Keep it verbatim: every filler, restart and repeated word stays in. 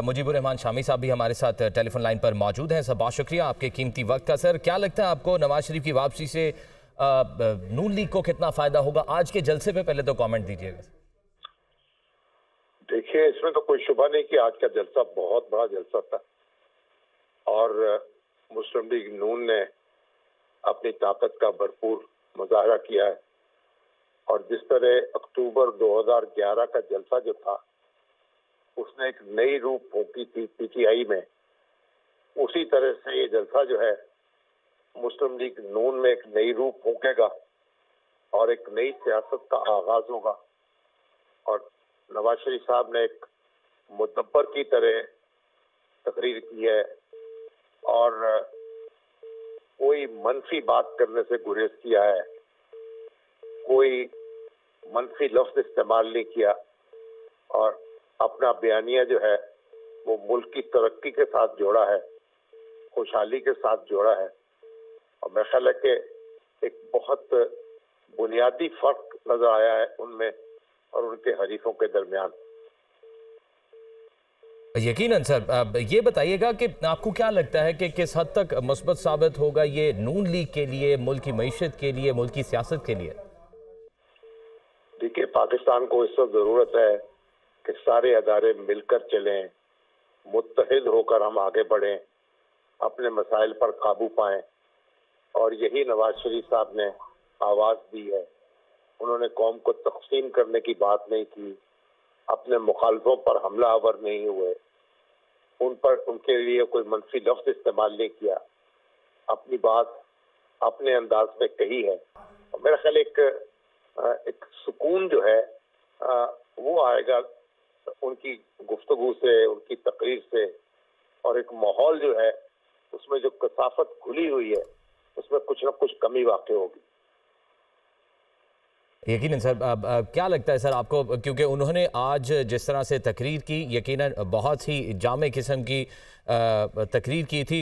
मुजीबुरहमान शामी साहब भी हमारे साथ टेलीफोन लाइन पर मौजूद हैं। सर, बहुत शुक्रिया आपके कीमती वक्त का। सर, क्या लगता है आपको नवाज शरीफ की वापसी से आ, नून लीग को कितना फायदा होगा? आज के जलसे पे पहले तो कमेंट दीजिएगा। देखिए, इसमें तो कोई शुबा नहीं कि आज का जलसा बहुत बड़ा जलसा था और मुस्लिम लीग नून ने अपनी ताकत का भरपूर मुजाहरा किया है। और जिस तरह अक्टूबर दो हजार ग्यारह का जलसा जो था उसने एक नई रूप फूंकी थी पीटीआई में, उसी तरह से ये जलसा जो है मुस्लिम लीग नून में एक नई रूप फूंकेगा और एक नई सियासत का आगाज होगा। और नवाज शरीफ साहब ने एक मुदब्बर की तरह तकरीर की है और कोई मनफी बात करने से गुरेज किया है, कोई मनफी लफ्ज इस्तेमाल नहीं किया और अपना बयानिया जो है वो मुल्क की तरक्की के साथ जोड़ा है, खुशहाली के साथ जोड़ा है। और मेरा ख्याल है कि एक बहुत बुनियादी फर्क नजर आया है उनमें और उनके हरीफों के दरमियान। यकीनन। सर, ये बताइएगा कि आपको क्या लगता है कि किस हद तक मुस्बत साबित होगा ये नून लीग के लिए, मुल्क की मईशत के लिए, मुल्क की सियासत के लिए? देखिए, पाकिस्तान को इस वक्त जरूरत है कि सारे अदारे मिलकर चलें, मुत्तहिद होकर हम आगे बढ़ें, अपने मसाइल पर काबू पाएं। और यही नवाज शरीफ साहब ने आवाज़ दी है। उन्होंने कौम को तकसीम करने की बात नहीं की, अपने मुखालफों पर हमला आवर नहीं हुए, उन पर उनके लिए कोई मनफी लफ्ज़ इस्तेमाल नहीं किया, अपनी बात अपने अंदाज में कही है। और मेरा ख्याल एक एक सुकून जो है वो आएगा उनकी गुफ्तगू से, उनकी तकरीर से। और एक माहौल जो है उसमें जो कसाफत खुली हुई है उसमें कुछ ना कुछ कमी वाकई होगी। यकीनन। सर, अब क्या लगता है सर आपको, क्योंकि उन्होंने आज जिस तरह से तकरीर की यकीनन बहुत ही जामे किस्म की तकरीर की थी।